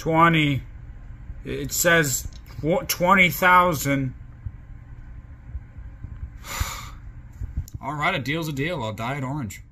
20, it says 20,000. All right, a deal's a deal. I'll dye it orange.